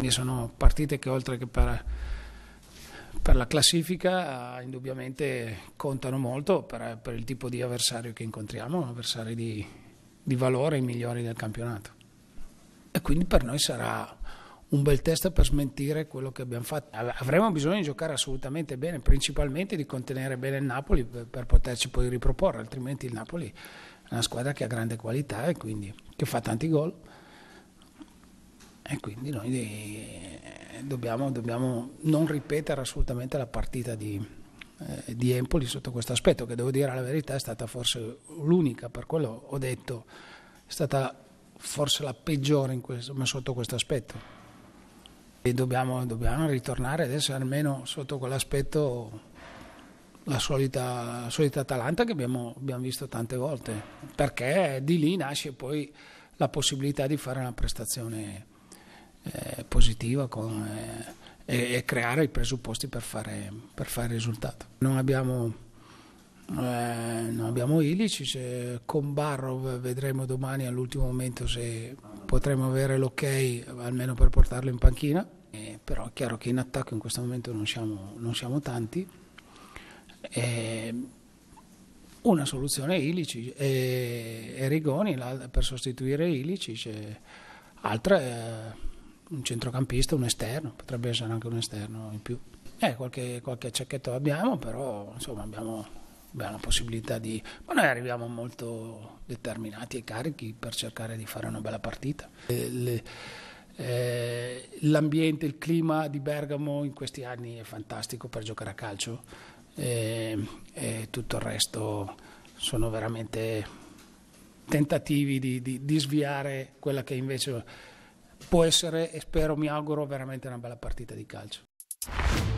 Quindi sono partite che oltre che per la classifica indubbiamente contano molto per il tipo di avversario che incontriamo, avversari di valore, i migliori del campionato. E quindi per noi sarà un bel test per smentire quello che abbiamo fatto. Avremo bisogno di giocare assolutamente bene, principalmente di contenere bene il Napoli per poterci poi riproporre, altrimenti il Napoli è una squadra che ha grande qualità e quindi che fa tanti gol, e quindi noi dobbiamo non ripetere assolutamente la partita di Empoli sotto questo aspetto, che devo dire la verità è stata forse l'unica, per quello ho detto, è stata forse la peggiore ma sotto questo aspetto. E dobbiamo ritornare ad essere almeno sotto quell'aspetto la solita Atalanta che abbiamo visto tante volte, perché di lì nasce poi la possibilità di fare una prestazione positiva e creare i presupposti per fare risultato. Non abbiamo Ilicic, con Barrow vedremo domani all'ultimo momento se potremo avere l'ok almeno per portarlo in panchina, però è chiaro che in attacco in questo momento non siamo tanti. Una soluzione è Ilicic e Rigoni per sostituire Ilicic, altra è un centrocampista, un esterno, potrebbe essere anche un esterno in più. Qualche accetto abbiamo, però insomma abbiamo la possibilità di... Ma noi arriviamo molto determinati e carichi per cercare di fare una bella partita. L'ambiente, il clima di Bergamo in questi anni è fantastico per giocare a calcio, e tutto il resto sono veramente tentativi di sviare quella che invece può essere, e spero, mi auguro, veramente una bella partita di calcio.